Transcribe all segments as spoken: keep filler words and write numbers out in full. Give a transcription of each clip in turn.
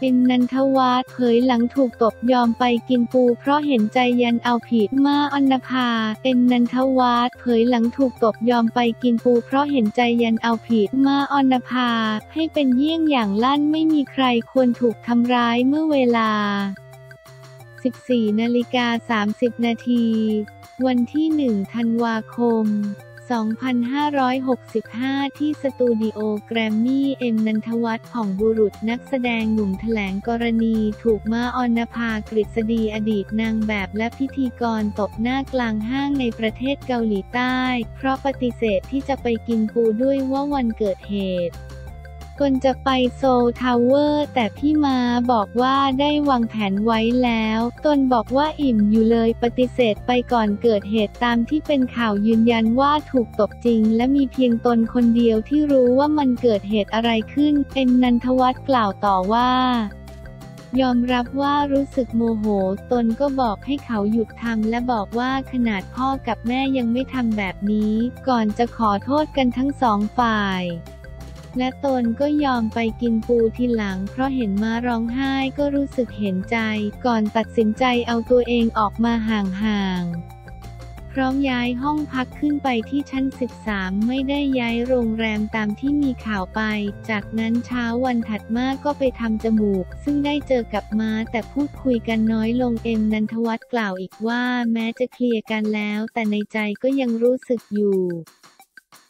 เป็นนันทวัฒน์เผยหลังถูกตบยอมไปกินปูเพราะเห็นใจยันเอาผิดมาอรภาเป็นนันทวัฒน์เผยหลังถูกตบยอมไปกินปูเพราะเห็นใจยันเอาผิดมาอรภาให้เป็นเยี่ยงอย่างลั่นไม่มีใครควรถูกทำร้ายเมื่อเวลา สิบสี่นาฬิกาสามสิบนาที วันที่ หนึ่ง ธันวาคม สองพันห้าร้อยหกสิบห้า ที่สตูดิโอแกรมมี่เอ็มนันทวัฒน์ผ่องบุรุษนักแสดงหนุ่มแถลงกรณีถูกม้าอรภากฤษฎีอดีตนางแบบและพิธีกรตบหน้ากลางห้างในประเทศเกาหลีใต้เพราะปฏิเสธที่จะไปกินปูด้วยว่าวันเกิดเหตุกลจะไปโซลทาวเวอร์แต่พี่มาบอกว่าได้วางแผนไว้แล้วตนบอกว่าอิ่มอยู่เลยปฏิเสธไปก่อนเกิดเหตุตามที่เป็นข่าวยืนยันว่าถูกตบจริงและมีเพียงตนคนเดียวที่รู้ว่ามันเกิดเหตุอะไรขึ้นเอ็มนันทวัฒน์กล่าวต่อว่ายอมรับว่ารู้สึกโมโหตนก็บอกให้เขาหยุดทำและบอกว่าขนาดพ่อกับแม่ยังไม่ทำแบบนี้ก่อนจะขอโทษกันทั้งสองฝ่ายและตนก็ยอมไปกินปูทีหลังเพราะเห็นม้าร้องไห้ก็รู้สึกเห็นใจก่อนตัดสินใจเอาตัวเองออกมาห่างๆพร้อมย้ายห้องพักขึ้นไปที่ชั้นสิบสามไม่ได้ย้ายโรงแรมตามที่มีข่าวไปจากนั้นเช้าวันถัดมาก็ไปทำจมูกซึ่งได้เจอกับม้าแต่พูดคุยกันน้อยลงเอ็มนันทวัฒน์กล่าวอีกว่าแม้จะเคลียร์กันแล้วแต่ในใจก็ยังรู้สึกอยู่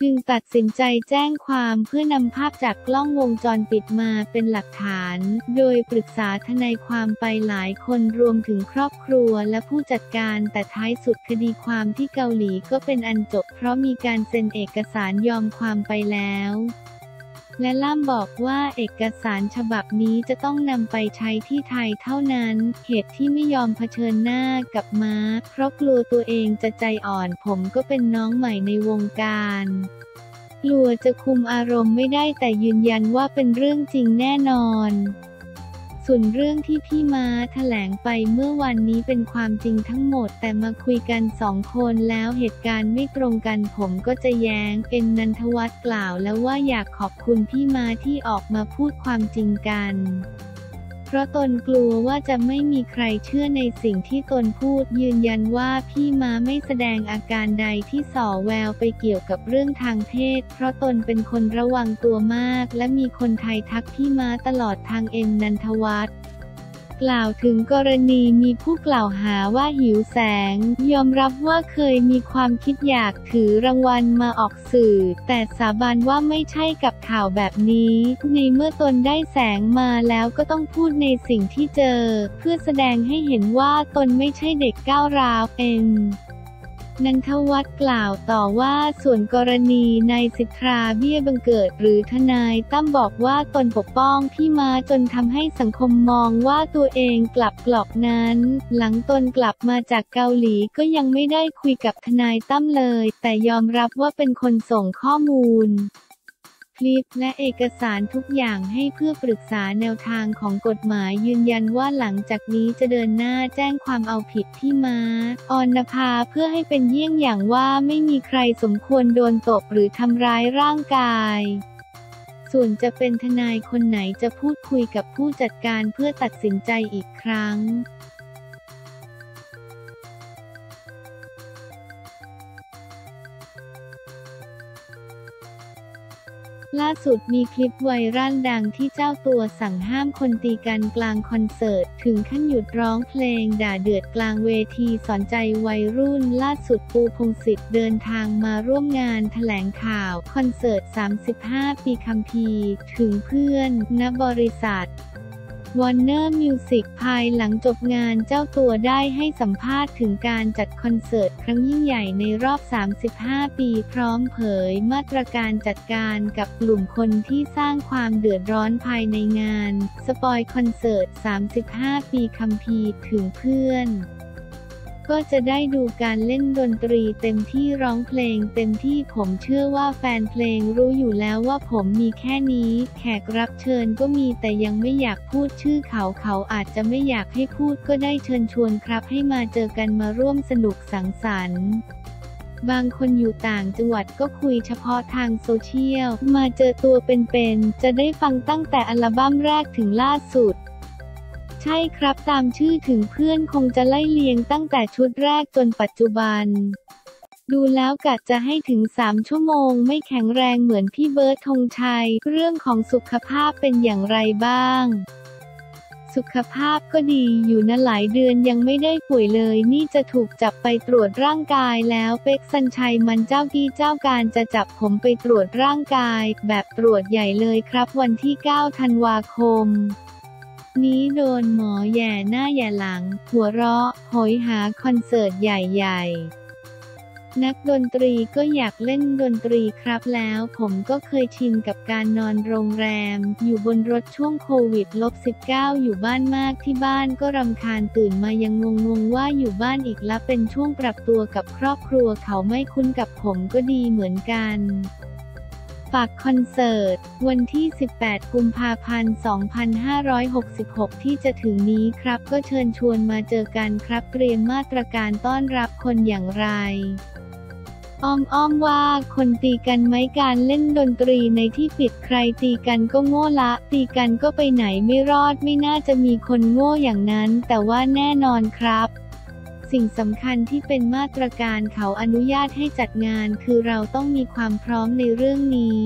จึงตัดสินใจแจ้งความเพื่อนำภาพจากกล้องวงจรปิดมาเป็นหลักฐานโดยปรึกษาทนายความไปหลายคนรวมถึงครอบครัวและผู้จัดการแต่ท้ายสุดคดีความที่เกาหลีก็เป็นอันจบเพราะมีการเซ็นเอกสารยอมความไปแล้วและล่ามบอกว่าเอกสารฉบับนี้จะต้องนำไปใช้ที่ไทยเท่านั้นเหตุที่ไม่ยอมเผชิญหน้ากับม้าเพราะกลัวตัวเองจะใจอ่อนผมก็เป็นน้องใหม่ในวงการกลัวจะคุมอารมณ์ไม่ได้แต่ยืนยันว่าเป็นเรื่องจริงแน่นอนส่วนเรื่องที่พี่ม้าแถลงไปเมื่อวันนี้เป็นความจริงทั้งหมดแต่มาคุยกันสองคนแล้วเหตุการณ์ไม่ตรงกันผมก็จะแย้งเป็นนันทวัฒน์กล่าวแล้วว่าอยากขอบคุณพี่ม้าที่ออกมาพูดความจริงกันเพราะตนกลัวว่าจะไม่มีใครเชื่อในสิ่งที่ตนพูดยืนยันว่าพี่ม้าไม่แสดงอาการใดที่ส่อแววไปเกี่ยวกับเรื่องทางเพศเพราะตนเป็นคนระวังตัวมากและมีคนไทยทักพี่ม้าตลอดทางเอ็มนันทวัฒน์กล่าวถึงกรณีมีผู้กล่าวหาว่าหิวแสงยอมรับว่าเคยมีความคิดอยากถือรางวัลมาออกสื่อแต่สาบานว่าไม่ใช่กับข่าวแบบนี้ในเมื่อตนได้แสงมาแล้วก็ต้องพูดในสิ่งที่เจอเพื่อแสดงให้เห็นว่าตนไม่ใช่เด็กก้าวร้าวเองนันทวัฒน์กล่าวต่อว่าส่วนกรณีนายสิทธาเบี้ยบังเกิดหรือทนายตั้มบอกว่าตนปกป้องพี่มาจนทำให้สังคมมองว่าตัวเองกลับกรอกนั้นหลังตนกลับมาจากเกาหลีก็ยังไม่ได้คุยกับทนายตั้มเลยแต่ยอมรับว่าเป็นคนส่งข้อมูลคลิปและเอกสารทุกอย่างให้เพื่อปรึกษาแนวทางของกฎหมายยืนยันว่าหลังจากนี้จะเดินหน้าแจ้งความเอาผิดพี่ม้าอรภาเพื่อให้เป็นเยี่ยงอย่างว่าไม่มีใครสมควรโดนตบหรือทำร้ายร่างกายส่วนจะเป็นทนายคนไหนจะพูดคุยกับผู้จัดการเพื่อตัดสินใจอีกครั้งล่าสุดมีคลิปไวรัลดังที่เจ้าตัวสั่งห้ามคนตีกันกลางคอนเสิร์ตถึงขั้นหยุดร้องเพลงด่าเดือดกลางเวทีสอนใจวัยรุ่นล่าสุดปูพงษ์สิทธิ์เดินทางมาร่วมงานแถลงข่าวคอนเสิร์ตสามสิบห้าปีคัมภีร์ถึงเพื่อนณบริษัท Warner Music ภายหลังจบงานเจ้าตัวได้ให้สัมภาษณ์ถึงการจัดคอนเสิร์ตครั้งยิ่งใหญ่ในรอบสามสิบห้าปีพร้อมเผยมาตรการจัดการกับกลุ่มคนที่สร้างความเดือดร้อนภายในงานสปอยคอนเสิร์ตสามสิบห้าปีคัมภีร์ถึงเพื่อน ก็จะได้ดูการเล่นดนตรีเต็มที่ร้องเพลงเต็มที่ผมเชื่อว่าแฟนเพลงรู้อยู่แล้วว่าผมมีแค่นี้แขกรับเชิญก็มีแต่ยังไม่อยากพูดชื่อเขาเขาอาจจะไม่อยากให้พูดก็ได้เชิญชวนครับให้มาเจอกันมาร่วมสนุกสังสรรค์บางคนอยู่ต่างจังหวัดก็คุยเฉพาะทางโซเชียลมาเจอตัวเป็นๆจะได้ฟังตั้งแต่อัลบั้มแรกถึงล่าสุดใช่ครับตามชื่อถึงเพื่อนคงจะไล่เลียงตั้งแต่ชุดแรกจนปัจจุบันดูแล้วกะจะให้ถึงสามชั่วโมงไม่แข็งแรงเหมือนพี่เบิร์ดธงชัยเรื่องของสุขภาพเป็นอย่างไรบ้างสุขภาพก็ดีอยู่นะหลายเดือนยังไม่ได้ป่วยเลยนี่จะถูกจับไปตรวจร่างกายแล้วเป็กสัญชัยมันเจ้ากี้เจ้าการจะจับผมไปตรวจร่างกายแบบตรวจใหญ่เลยครับวันที่เก้าธันวาคมนี้โดนหมอแย่หน้าแย่หลังหัวเราะหอยหาคอนเสิร์ตใหญ่ๆนักดนตรีก็อยากเล่นดนตรีครับแล้วผมก็เคยชินกับการนอนโรงแรมอยู่บนรถช่วงโควิด ลบสิบเก้า อยู่บ้านมากที่บ้านก็รำคาญตื่นมายังงงๆว่าอยู่บ้านอีกละเป็นช่วงปรับตัวกับครอบครัวเขาไม่คุ้นกับผมก็ดีเหมือนกันฝากคอนเสิร์ตวันที่สิบแปดกุมภาพันธ์สองพันห้าร้อยหกสิบหกที่จะถึงนี้ครับก็เชิญชวนมาเจอกันครับเตรียมมาตรการต้อนรับคนอย่างไรอ้อมอ้อมว่าคนตีกันไหมการเล่นดนตรีในที่ปิดใครตีกันก็โง่ละตีกันก็ไปไหนไม่รอดไม่น่าจะมีคนโง่อย่างนั้นแต่ว่าแน่นอนครับสิ่งสำคัญที่เป็นมาตรการเขาอนุญาตให้จัดงานคือเราต้องมีความพร้อมในเรื่องนี้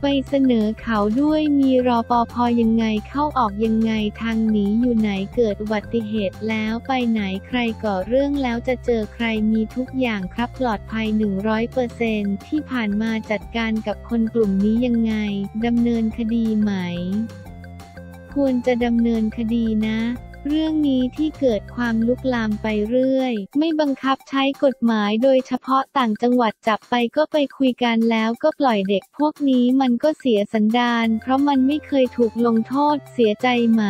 ไปเสนอเขาด้วยมีรปภ.ยังไงเข้าออกยังไงทางหนีอยู่ไหนเกิดอุบัติเหตุแล้วไปไหนใครก่อเรื่องแล้วจะเจอใครมีทุกอย่างครับปลอดภัย หนึ่งร้อยเปอร์เซ็นต์ ที่ผ่านมาจัดการกับคนกลุ่มนี้ยังไงดำเนินคดีไหมควรจะดำเนินคดีนะเรื่องนี้ที่เกิดความลุกลามไปเรื่อยไม่บังคับใช้กฎหมายโดยเฉพาะต่างจังหวัดจับไปก็ไปคุยกันแล้วก็ปล่อยเด็กพวกนี้มันก็เสียสันดานเพราะมันไม่เคยถูกลงโทษเสียใจไหม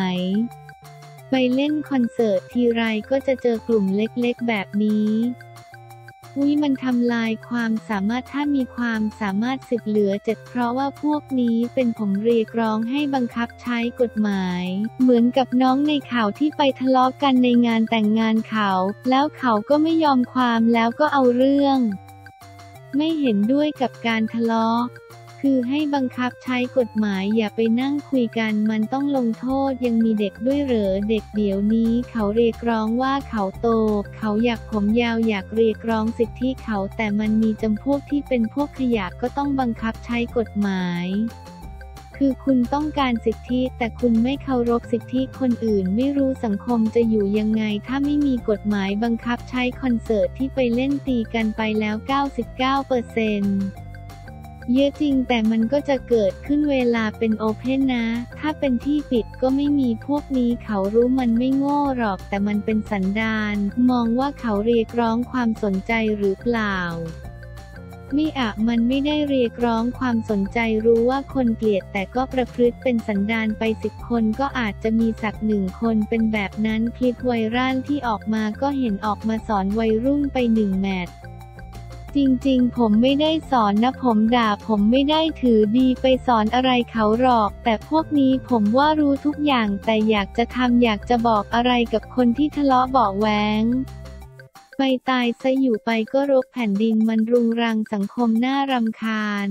ไปเล่นคอนเสิร์ตทีไรก็จะเจอกลุ่มเล็กๆแบบนี้อุ้ยมันทำลายความสามารถถ้ามีความสามารถสิบเหลือเจ็ดเพราะว่าพวกนี้เป็นผมเรียกร้องให้บังคับใช้กฎหมายเหมือนกับน้องในข่าวที่ไปทะเลาะกันในงานแต่งงานเขาแล้วเขาก็ไม่ยอมความแล้วก็เอาเรื่องไม่เห็นด้วยกับการทะเลาะคือให้บังคับใช้กฎหมายอย่าไปนั่งคุยกันมันต้องลงโทษยังมีเด็กด้วยเหรอเด็กเดี๋ยวนี้เขาเรียกร้องว่าเขาโตเขาอยากผมยาวอยากเรียกร้องสิทธิเขาแต่มันมีจำพวกที่เป็นพวกขยะก็ต้องบังคับใช้กฎหมายคือคุณต้องการสิทธิแต่คุณไม่เคารพสิทธิคนอื่นไม่รู้สังคมจะอยู่ยังไงถ้าไม่มีกฎหมายบังคับใช้คอนเสิร์ตที่ไปเล่นตีกันไปแล้ว เก้าสิบเก้าเปอร์เซ็นต์เยอะจริงแต่มันก็จะเกิดขึ้นเวลาเป็นโอเพนนะถ้าเป็นที่ปิดก็ไม่มีพวกนี้เขารู้มันไม่โง่หรอกแต่มันเป็นสันดานมองว่าเขาเรียกร้องความสนใจหรือเปล่าไม่อะมันไม่ได้เรียกร้องความสนใจรู้ว่าคนเกลียดแต่ก็ประพฤติเป็นสันดานไปสิบคนก็อาจจะมีสักหนึ่งคนเป็นแบบนั้นคลิปไวรัลที่ออกมาก็เห็นออกมาสอนวัยรุ่นไปหนึ่งแมตช์จริงๆผมไม่ได้สอนนะผมด่าผมไม่ได้ถือดีไปสอนอะไรเขาหรอกแต่พวกนี้ผมว่ารู้ทุกอย่างแต่อยากจะทำอยากจะบอกอะไรกับคนที่ทะเลาะเบาะแว้งไปตายซะอยู่ไปก็รกแผ่นดินมันรุงรังสังคมน่ารำคาญ